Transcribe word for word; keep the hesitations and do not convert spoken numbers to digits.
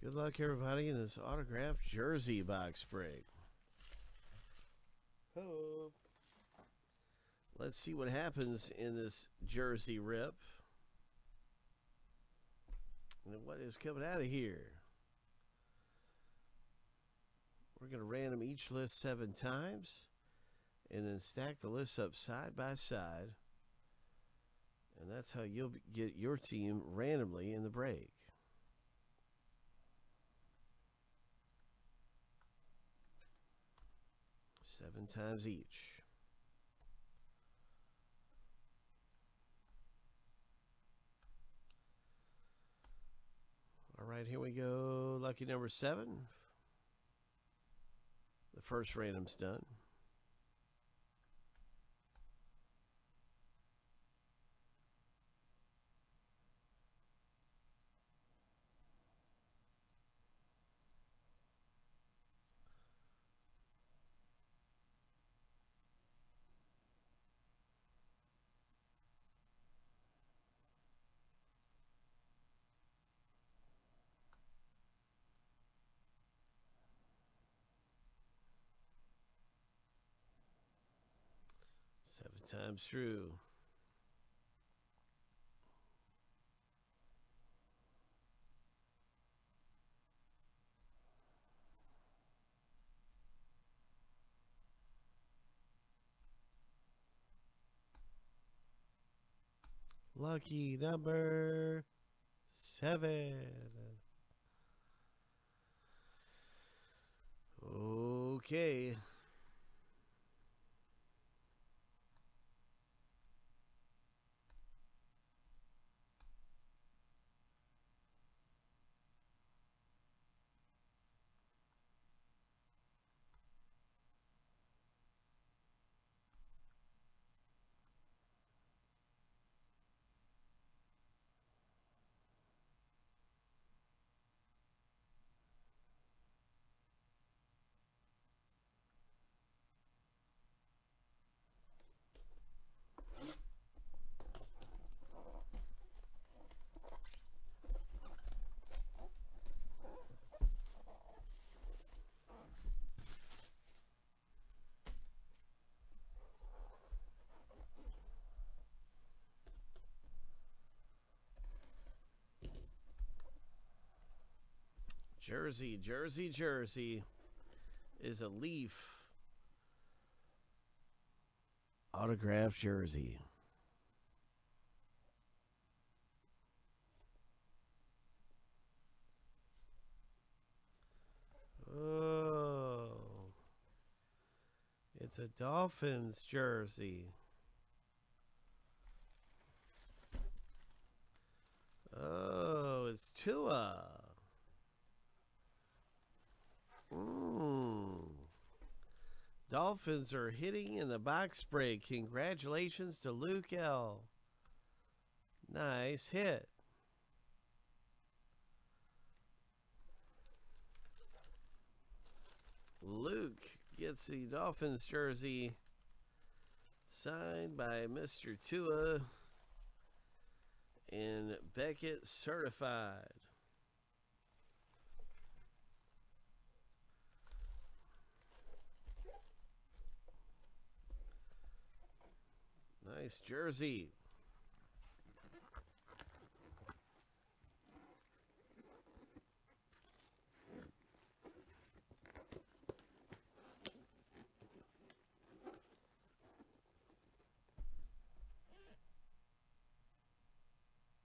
Good luck, everybody, in this autographed jersey box break. Hope. Let's see what happens in this jersey rip. And what is coming out of here? We're going to random each list seven times and then stack the lists up side by side. And that's how you'll get your team randomly in the break. Seven times each. All right, here we go. Lucky number seven. The first random's done. Seven times through. Lucky number seven. Okay. Jersey, Jersey, Jersey is a Leaf autographed jersey. Oh, it's a Dolphins jersey. Oh, it's Tua. Mm. Dolphins are hitting in the box break. Congratulations to Luke L. Nice hit. Luke gets the Dolphins jersey signed by Mister Tua and Beckett certified. Nice jersey.